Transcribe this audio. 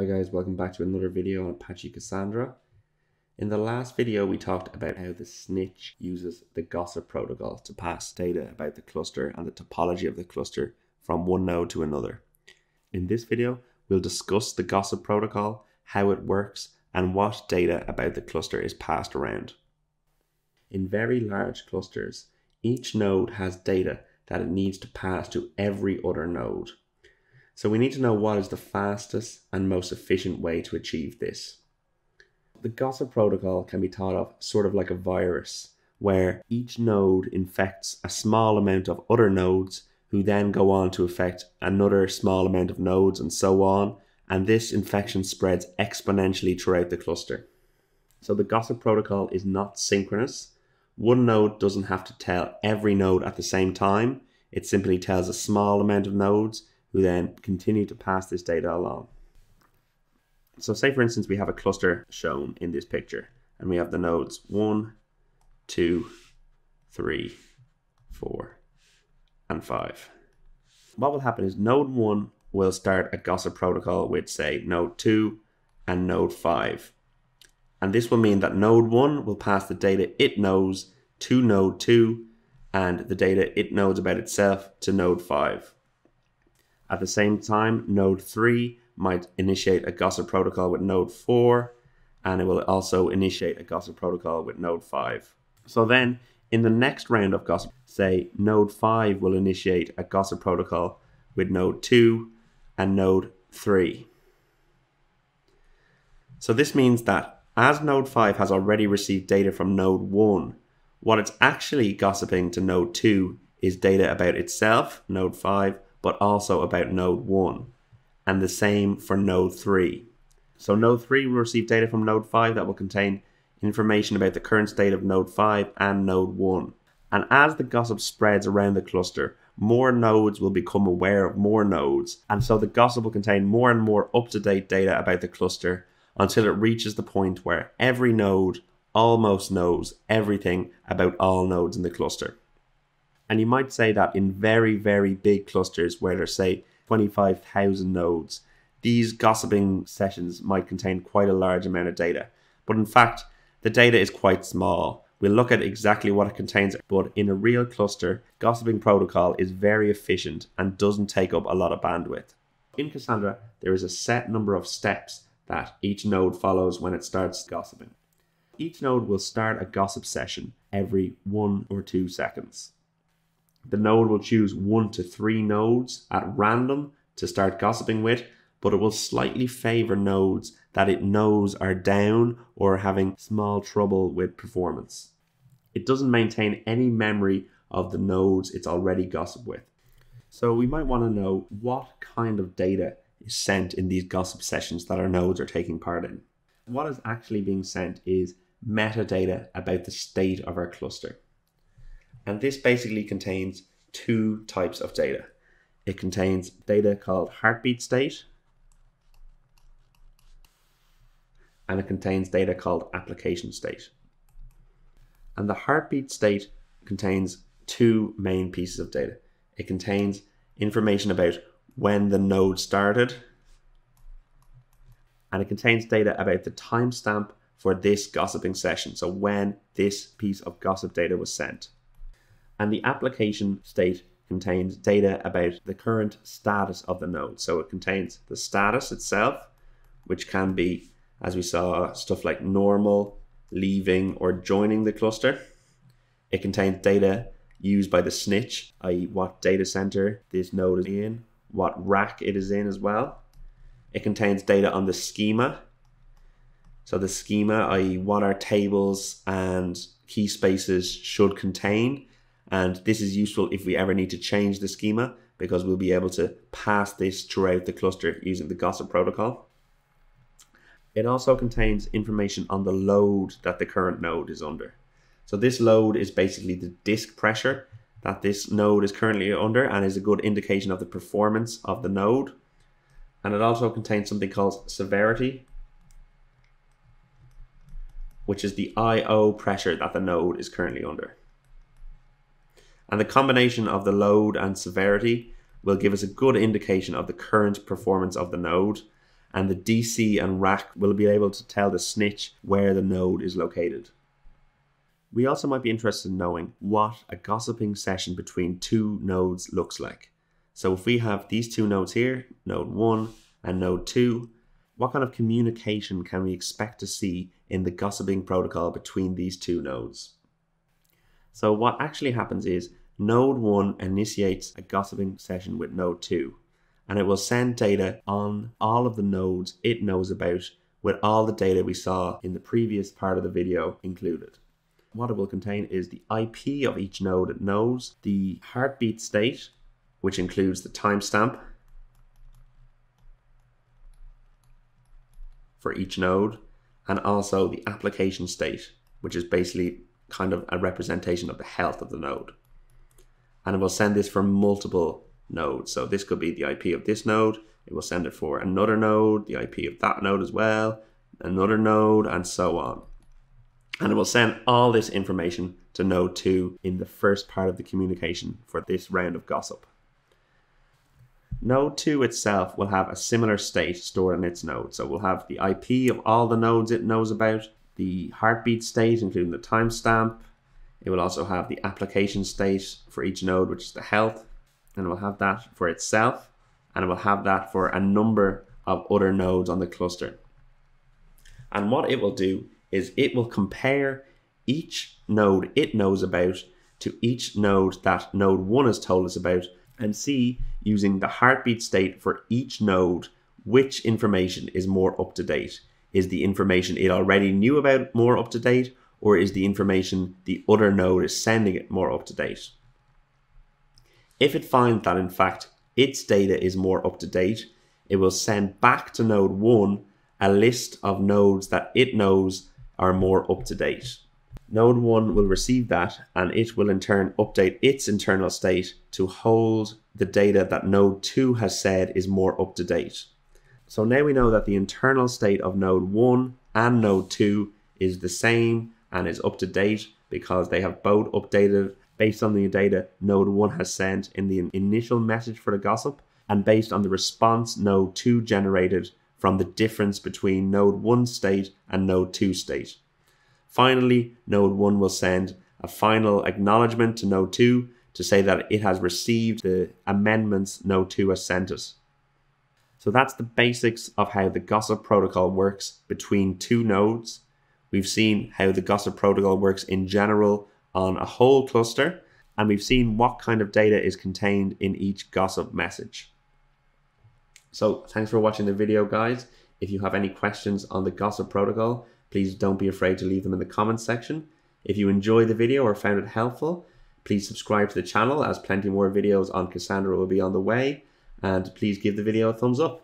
Hi guys, welcome back to another video on Apache Cassandra. In the last video we talked about how the snitch uses the gossip protocol to pass data about the cluster and the topology of the cluster from one node to another. In this video we'll discuss the gossip protocol, how it works and what data about the cluster is passed around. In very large clusters, each node has data that it needs to pass to every other node. So we need to know what is the fastest and most efficient way to achieve this. The gossip protocol can be thought of sort of like a virus, where each node infects a small amount of other nodes who then go on to affect another small amount of nodes and so on, and this infection spreads exponentially throughout the cluster. So the gossip protocol is not synchronous. One node doesn't have to tell every node at the same time. It simply tells a small amount of nodes who then continue to pass this data along. So say for instance, we have a cluster shown in this picture and we have the nodes 1, 2, 3, 4, and 5. What will happen is node 1 will start a gossip protocol with say node 2 and node 5. And this will mean that node 1 will pass the data it knows to node 2 and the data it knows about itself to node 5. At the same time, node 3 might initiate a gossip protocol with node 4, and it will also initiate a gossip protocol with node 5. So then in the next round of gossip, say node 5 will initiate a gossip protocol with node 2 and node 3. So this means that as node 5 has already received data from node 1, what it's actually gossiping to node 2 is data about itself, node 5, but also about node 1, and the same for node 3. So node 3 will receive data from node 5 that will contain information about the current state of node 5 and node 1. And as the gossip spreads around the cluster, more nodes will become aware of more nodes, and so the gossip will contain more and more up-to-date data about the cluster until it reaches the point where every node almost knows everything about all nodes in the cluster. And you might say that in very, very big clusters where there's say 25,000 nodes, these gossiping sessions might contain quite a large amount of data. But in fact, the data is quite small. We'll look at exactly what it contains, but in a real cluster, gossiping protocol is very efficient and doesn't take up a lot of bandwidth. In Cassandra, there is a set number of steps that each node follows when it starts gossiping. Each node will start a gossip session every 1 or 2 seconds. The node will choose 1 to 3 nodes at random to start gossiping with, but it will slightly favor nodes that it knows are down or are having small trouble with performance. It doesn't maintain any memory of the nodes it's already gossiped with. So we might want to know what kind of data is sent in these gossip sessions that our nodes are taking part in. What is actually being sent is metadata about the state of our cluster. And this basically contains 2 types of data. It contains data called heartbeat state, and it contains data called application state. And the heartbeat state contains 2 main pieces of data. It contains information about when the node started, and it contains data about the timestamp for this gossiping session, so when this piece of gossip data was sent. And the application state contains data about the current status of the node. So it contains the status itself, which can be, as we saw, stuff like normal, leaving, or joining the cluster. It contains data used by the snitch, i.e. what data center this node is in, what rack it is in as well. It contains data on the schema. So the schema, i.e. what our tables and key spaces should contain. And this is useful if we ever need to change the schema, because we'll be able to pass this throughout the cluster using the gossip protocol. It also contains information on the load that the current node is under. So this load is basically the disk pressure that this node is currently under and is a good indication of the performance of the node. And it also contains something called severity, which is the IO pressure that the node is currently under. And the combination of the load and severity will give us a good indication of the current performance of the node. and the DC and rack will be able to tell the snitch where the node is located. We also might be interested in knowing what a gossiping session between two nodes looks like. So if we have these two nodes here, node 1 and node 2, what kind of communication can we expect to see in the gossiping protocol between these two nodes? So what actually happens is node 1 initiates a gossiping session with node 2, and it will send data on all of the nodes it knows about, with all the data we saw in the previous part of the video included. What it will contain is the IP of each node it knows, the heartbeat state, which includes the timestamp for each node, and also the application state, which is basically kind of a representation of the health of the node. And it will send this for multiple nodes. So this could be the IP of this node, it will send it for another node, the IP of that node as well, another node, and so on. And it will send all this information to node 2 in the first part of the communication for this round of gossip. Node 2 itself will have a similar state stored in its node. So we'll have the IP of all the nodes it knows about, the heartbeat state, including the timestamp. It will also have the application state for each node, which is the health, and it will have that for itself, and it will have that for a number of other nodes on the cluster. And what it will do is it will compare each node it knows about to each node that node 1 has told us about, and see, using the heartbeat state for each node, which information is more up to date. Is the information it already knew about more up to date, or is the information the other node is sending it more up to date? If it finds that in fact its data is more up to date, it will send back to node 1 a list of nodes that it knows are more up to date. Node 1 will receive that, and it will in turn update its internal state to hold the data that node 2 has said is more up to date. So now we know that the internal state of node 1 and node 2 is the same and is up to date, because they have both updated based on the data node 1 has sent in the initial message for the gossip, and based on the response node 2 generated from the difference between node 1 state and node 2 state. Finally, node 1 will send a final acknowledgement to node 2 to say that it has received the amendments node 2 has sent us. So that's the basics of how the gossip protocol works between two nodes. We've seen how the gossip protocol works in general on a whole cluster, and we've seen what kind of data is contained in each gossip message. So thanks for watching the video, guys. If you have any questions on the gossip protocol, please don't be afraid to leave them in the comments section. If you enjoyed the video or found it helpful, please subscribe to the channel, as plenty more videos on Cassandra will be on the way. And please give the video a thumbs up.